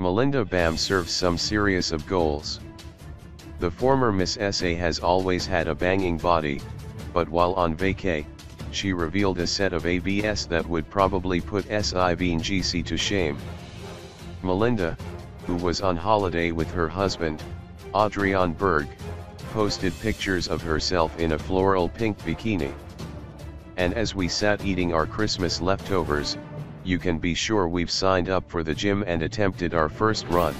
Melinda Bam serves some series of goals. The former Miss SA has always had a banging body, but while on vacay, she revealed a set of abs that would probably put Siv Ngesi to shame. Melinda, who was on holiday with her husband, Adriaan Bergh, posted pictures of herself in a floral pink bikini. And as we sat eating our Christmas leftovers, you can be sure we've signed up for the gym and attempted our first run.